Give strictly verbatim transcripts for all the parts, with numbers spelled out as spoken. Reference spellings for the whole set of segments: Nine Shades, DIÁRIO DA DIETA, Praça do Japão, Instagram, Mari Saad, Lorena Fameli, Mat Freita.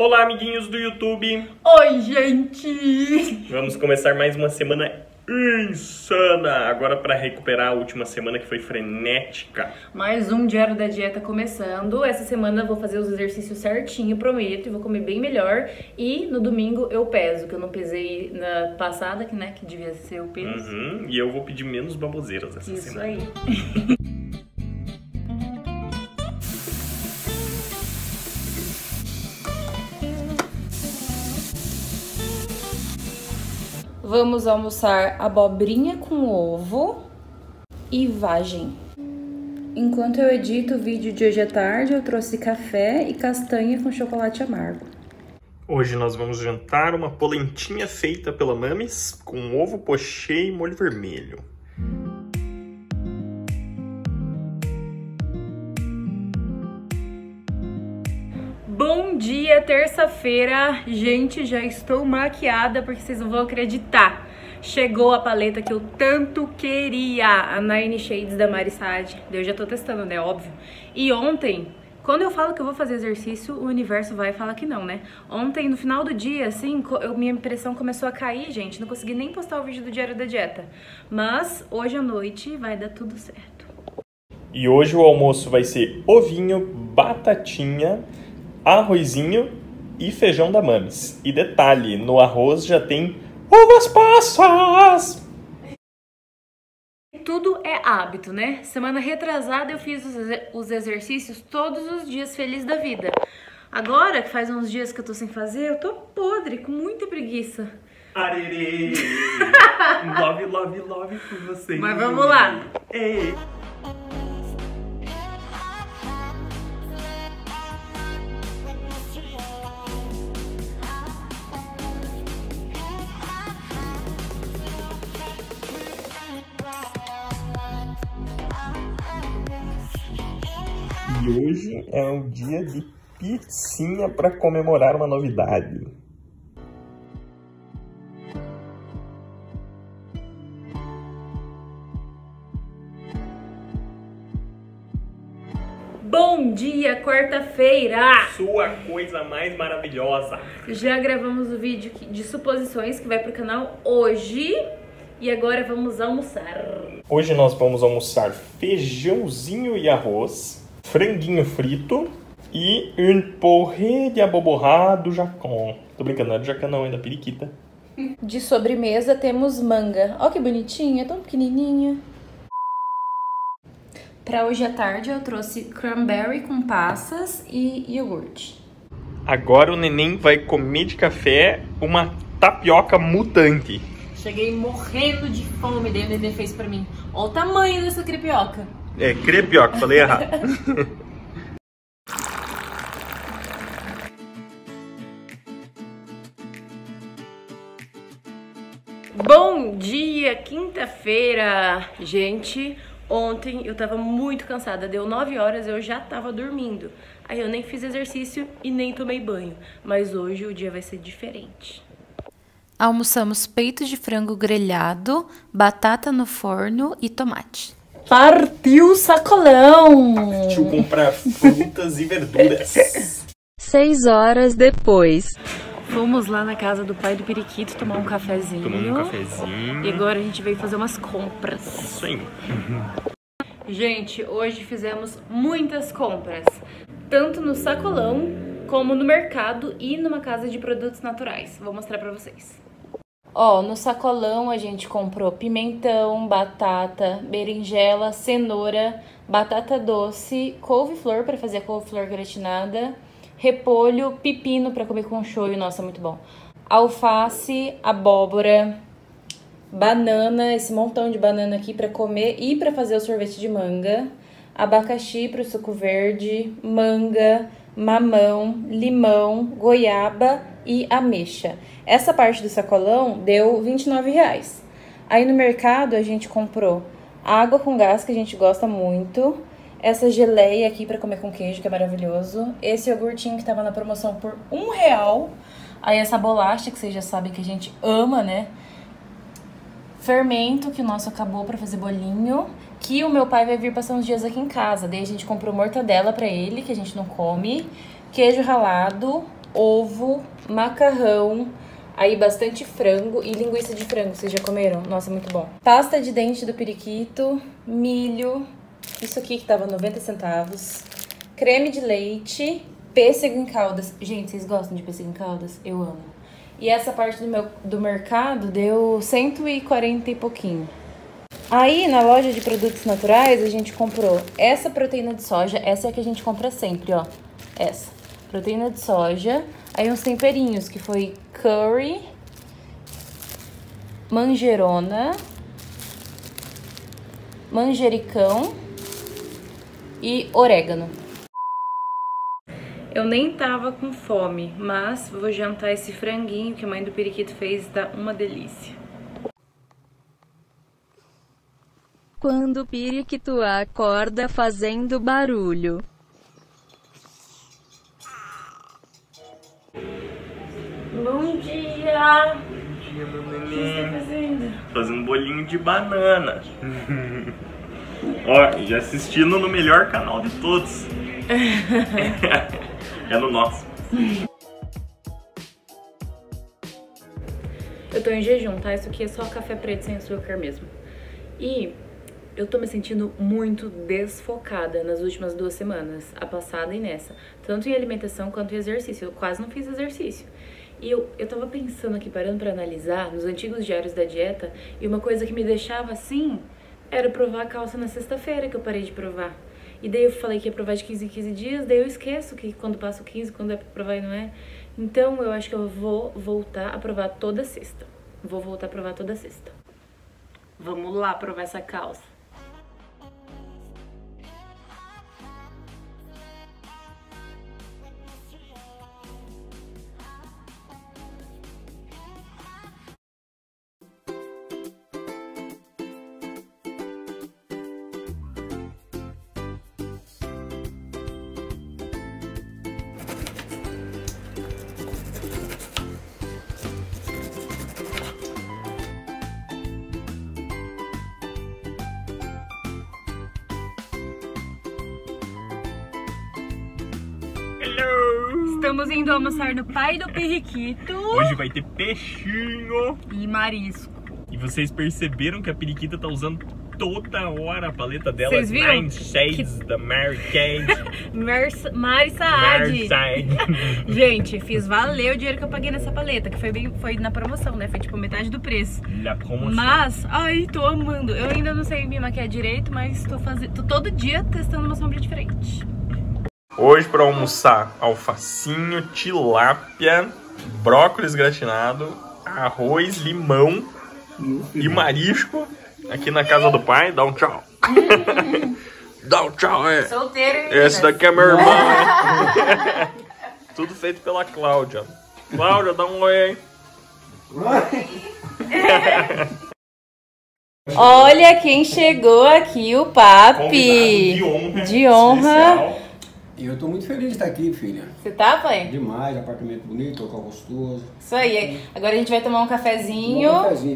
Olá, amiguinhos do YouTube! Oi, gente! Vamos começar mais uma semana insana! Agora para recuperar a última semana que foi frenética. Mais um Diário da Dieta começando. Essa semana eu vou fazer os exercícios certinho, prometo, e vou comer bem melhor. E no domingo eu peso, que eu não pesei na passada, que, né, que devia ser o peso. Uhum, e eu vou pedir menos baboseiras essa Isso semana. Isso aí! Vamos almoçar abobrinha com ovo e vagem. Enquanto eu edito o vídeo de hoje à tarde, eu trouxe café e castanha com chocolate amargo. Hoje nós vamos jantar uma polentinha feita pela Mamis com ovo pochê e molho vermelho. Bom dia, terça-feira. Gente, já estou maquiada porque vocês não vão acreditar. Chegou a paleta que eu tanto queria, a Nine Shades da Mari Saad. Eu já tô testando, né? Óbvio. E ontem, quando eu falo que eu vou fazer exercício, o universo vai falar que não, né? Ontem, no final do dia, assim, eu, minha pressão começou a cair, gente. Não consegui nem postar o vídeo do Diário da Dieta. Mas hoje à noite vai dar tudo certo. E hoje o almoço vai ser ovinho, batatinha, arrozinho e feijão da Mamis. E detalhe, no arroz já tem uvas passas! Tudo é hábito, né? Semana retrasada eu fiz os, ex os exercícios todos os dias, feliz da vida. Agora, que faz uns dias que eu tô sem fazer, eu tô podre, com muita preguiça. Arerê! Love, love, love por você. Mas vamos lá! Ei. E hoje é um dia de pizzinha para comemorar uma novidade. Bom dia, quarta-feira! Sua coisa mais maravilhosa! Já gravamos o vídeo de suposições que vai pro canal hoje. E agora vamos almoçar. Hoje nós vamos almoçar feijãozinho e arroz, franguinho frito e um porrê de aboborrá do Jacão. Tô brincando, não é do Jacão não, é da periquita. De sobremesa temos manga. Olha que bonitinha, tão pequenininha. Pra hoje à tarde eu trouxe cranberry com passas e iogurte. Agora o neném vai comer de café uma tapioca mutante. Cheguei morrendo de fome, daí o neném fez pra mim. Olha o tamanho dessa crepioca. É, crepioca, falei errado. Bom dia, quinta-feira. Gente, ontem eu tava muito cansada. Deu nove horas, eu já tava dormindo. Aí eu nem fiz exercício e nem tomei banho. Mas hoje o dia vai ser diferente. Almoçamos peito de frango grelhado, batata no forno e tomate. Partiu sacolão! Partiu comprar frutas e verduras. Seis horas depois. Fomos lá na casa do pai do periquito tomar um cafezinho. Tomando um cafezinho. E agora a gente veio fazer umas compras. Isso aí. Gente, hoje fizemos muitas compras. Tanto no sacolão, como no mercado e numa casa de produtos naturais. Vou mostrar pra vocês. Ó, no sacolão a gente comprou pimentão, batata, berinjela, cenoura, batata doce, couve-flor para fazer a couve-flor gratinada, repolho, pepino para comer com shoyu, nossa, muito bom. Alface, abóbora, banana, esse montão de banana aqui para comer e para fazer o sorvete de manga, abacaxi para o suco verde, manga, mamão, limão, goiaba e ameixa. Essa parte do sacolão deu vinte e nove reais. Aí no mercado a gente comprou água com gás, que a gente gosta muito, essa geleia aqui pra comer com queijo, que é maravilhoso, esse iogurtinho que tava na promoção por um real, aí essa bolacha, que vocês já sabem que a gente ama, né? Fermento, que o nosso acabou pra fazer bolinho, que o meu pai vai vir passar uns dias aqui em casa. Daí a gente comprou mortadela pra ele, que a gente não come, queijo ralado, ovo, macarrão, aí bastante frango e linguiça de frango, vocês já comeram? Nossa, muito bom. Pasta de dente do periquito, milho, isso aqui que tava noventa centavos, creme de leite, pêssego em caldas. Gente, vocês gostam de pêssego em caldas? Eu amo. E essa parte do, meu, do mercado deu cento e quarenta e pouquinho. Aí, na loja de produtos naturais, a gente comprou essa proteína de soja. Essa é a que a gente compra sempre, ó. Essa. Proteína de soja. Aí uns temperinhos, que foi curry, manjerona, manjericão e orégano. Eu nem tava com fome, mas vou jantar esse franguinho que a mãe do periquito fez, tá uma delícia. Quando o periquito acorda fazendo barulho. Bom dia! Bom dia, meu menino. O que você tá fazendo? Fazendo bolinho de banana. Ó, já assistindo no melhor canal de todos. É no nosso. Eu tô em jejum, tá? Isso aqui é só café preto sem açúcar mesmo. E eu tô me sentindo muito desfocada nas últimas duas semanas, a passada e nessa. Tanto em alimentação quanto em exercício. Eu quase não fiz exercício. E eu, eu tava pensando aqui, parando pra analisar, nos antigos diários da dieta, e uma coisa que me deixava assim era provar a calça na sexta-feira, que eu parei de provar. E daí eu falei que ia provar de quinze em quinze dias, daí eu esqueço que quando passa o quinze, quando é pra provar e não é. Então eu acho que eu vou voltar a provar toda sexta. Vou voltar a provar toda sexta. Vamos lá provar essa calça. Estamos indo almoçar no pai do periquito. Hoje vai ter peixinho e marisco. E vocês perceberam que a periquita tá usando toda hora a paleta dela, Nine Shades, que... da Mari Saad. Mari Saad. Gente, fiz valer o dinheiro que eu paguei nessa paleta, que foi, bem, foi na promoção, né? Foi tipo metade do preço. Na promoção. Mas, ai, tô amando. Eu ainda não sei me maquiar direito, mas tô, faz... tô todo dia testando uma sombra diferente. Hoje para almoçar, alfacinho, tilápia, brócolis gratinado, arroz, limão e marisco aqui na casa do pai. Dá um tchau. Dá um tchau, é. Solteiro. Esse daqui é meu irmão. Né? Tudo feito pela Cláudia. Cláudia, dá um oi aí. Olha quem chegou aqui, o papi. De honra. De honra. Especial. Eu tô muito feliz de estar aqui, filha. Você tá, pai? Demais, apartamento bonito, local gostoso. Isso aí. Agora a gente vai tomar um cafezinho. Tomar um cafezinho.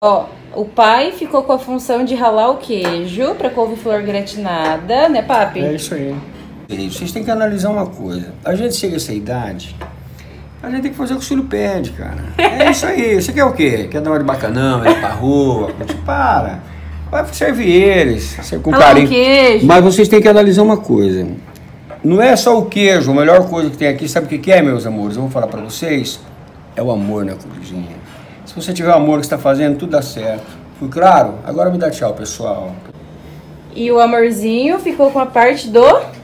Ó, o pai ficou com a função de ralar o queijo pra couve-flor gratinada, né, papi? É isso aí. Vocês têm que analisar uma coisa. A gente chega a essa idade, a gente tem que fazer o que o filho pede, cara. É isso aí. Você quer o quê? Quer dar uma de bacanão, ir pra rua? Para. Vai servir eles. Com carinho. Queijo. Mas vocês têm que analisar uma coisa. Não é só o queijo. A melhor coisa que tem aqui, sabe o que, que é, meus amores? Eu vou falar pra vocês. É o amor na cozinha. Se você tiver o amor que você tá fazendo, tudo dá certo. Foi claro? Agora me dá tchau, pessoal. E o amorzinho ficou com a parte do...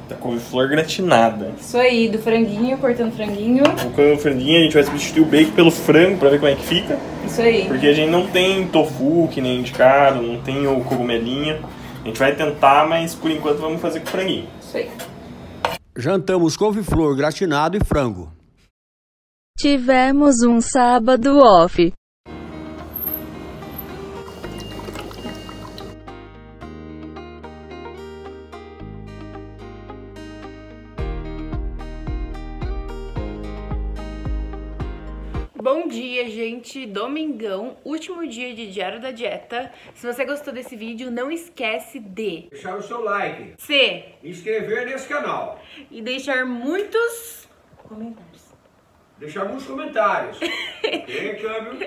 da couve-flor gratinada. Isso aí, do franguinho, cortando franguinho. Colocando o franguinho, a gente vai substituir o bacon pelo frango pra ver como é que fica. Isso aí. Porque a gente não tem tofu, que nem indicado, não tem o cogumelinha. A gente vai tentar, mas por enquanto vamos fazer com o franguinho. Isso aí. Jantamos couve-flor gratinado e frango. Tivemos um sábado off. Bom Bom dia, gente! Domingão, último dia de Diário da Dieta. Se você gostou desse vídeo, não esquece de deixar o seu like, se inscrever nesse canal e deixar muitos comentários. Deixar alguns comentários. Tem câmbio.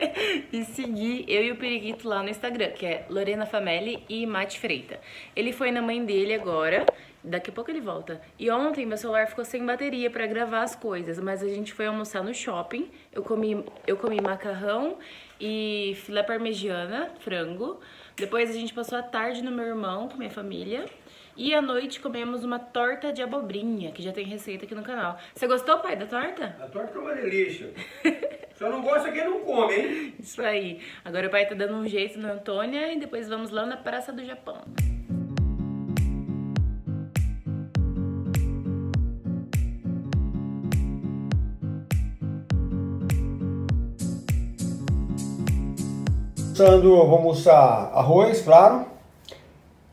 E seguir eu e o Periquito lá no Instagram, que é Lorena Fameli e Mat Freita. Ele foi na mãe dele agora, daqui a pouco ele volta. E ontem meu celular ficou sem bateria pra gravar as coisas, mas a gente foi almoçar no shopping. Eu comi, eu comi macarrão e filé parmegiana, frango. Depois a gente passou a tarde no meu irmão, com minha família. E à noite comemos uma torta de abobrinha, que já tem receita aqui no canal. Você gostou, pai, da torta? A torta é uma delícia. Só não gosta quem não come, hein? Isso aí. Agora o pai tá dando um jeito na Antônia e depois vamos lá na Praça do Japão. Vamos almoçar arroz, claro,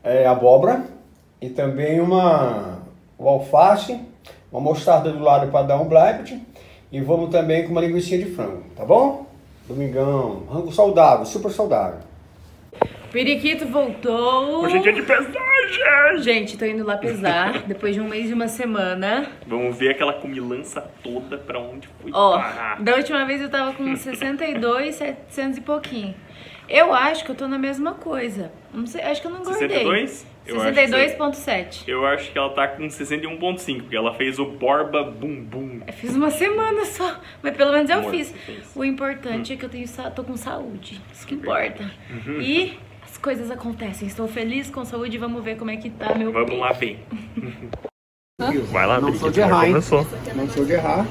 é, abóbora. E também uma, uma alface, uma mostarda do lado para dar um blight. E vamos também com uma linguiçinha de frango, tá bom? Domingão, rango saudável, super saudável. Periquito voltou. Hoje é dia de pesagem. Gente, tô indo lá pesar, depois de um mês e uma semana. Vamos ver aquela comilança toda pra onde foi. Ó, parar. Da última vez eu tava com sessenta e dois, setecentos e pouquinho. Eu acho que eu tô na mesma coisa. Não sei, acho que eu não engordei. sessenta e dois? sessenta e dois vírgula sete. Eu, eu acho que ela tá com sessenta e um vírgula cinco, porque ela fez o Borba Bumbum. Eu fiz uma semana só, mas pelo menos eu Amor, fiz. O importante hum. é que eu tenho, tô com saúde, isso que importa. Uhum. E as coisas acontecem, estou feliz com saúde, vamos ver como é que tá meu Vamos peito. lá, bem. Vai lá, não sou de errar, hein? Não sou de errar.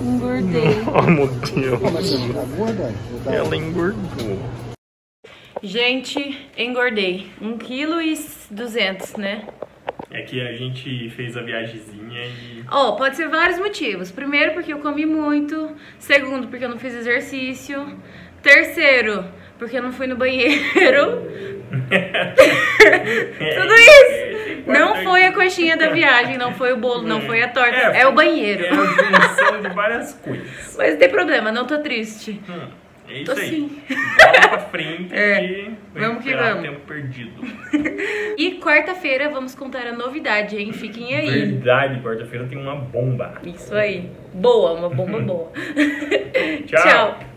Engordei. Oh, meu Deus. Ela engordou. Gente, engordei um quilo e duzentos, né? É que a gente fez a viagemzinha e... Ó, oh, pode ser vários motivos. Primeiro, porque eu comi muito. Segundo, porque eu não fiz exercício. Terceiro, porque eu não fui no banheiro. Tudo isso! Não foi a coxinha da viagem, não foi o bolo, não foi a torta, é, é o banheiro. É a junção de várias coisas. Mas não tem problema, não tô triste. Hum. É isso Tô aí, sim. Bola pra frente é. e vamos que vamos. Tempo perdido. E quarta-feira vamos contar a novidade, hein? Fiquem aí. Verdade, quarta-feira tem uma bomba. Isso aí, boa, uma bomba boa. Tchau. Tchau.